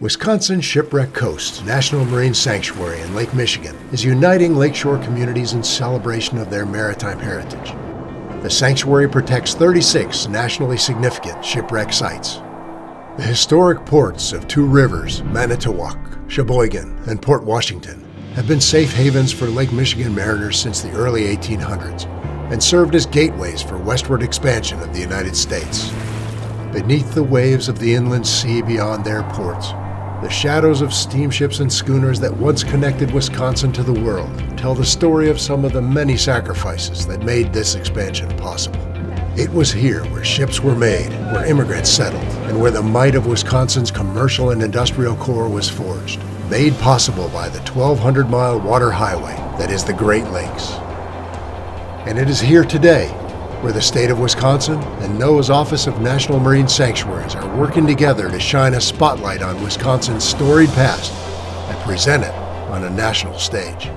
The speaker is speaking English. Wisconsin Shipwreck Coast National Marine Sanctuary in Lake Michigan is uniting lakeshore communities in celebration of their maritime heritage. The sanctuary protects 36 nationally significant shipwreck sites. The historic ports of Two Rivers, Manitowoc, Sheboygan, and Port Washington have been safe havens for Lake Michigan mariners since the early 1800s and served as gateways for westward expansion of the United States. Beneath the waves of the inland sea beyond their ports, the shadows of steamships and schooners that once connected Wisconsin to the world tell the story of some of the many sacrifices that made this expansion possible. It was here where ships were made, where immigrants settled, and where the might of Wisconsin's commercial and industrial core was forged, made possible by the 1,200-mile water highway that is the Great Lakes. And it is here today where the state of Wisconsin and NOAA's Office of National Marine Sanctuaries are working together to shine a spotlight on Wisconsin's storied past and present it on a national stage.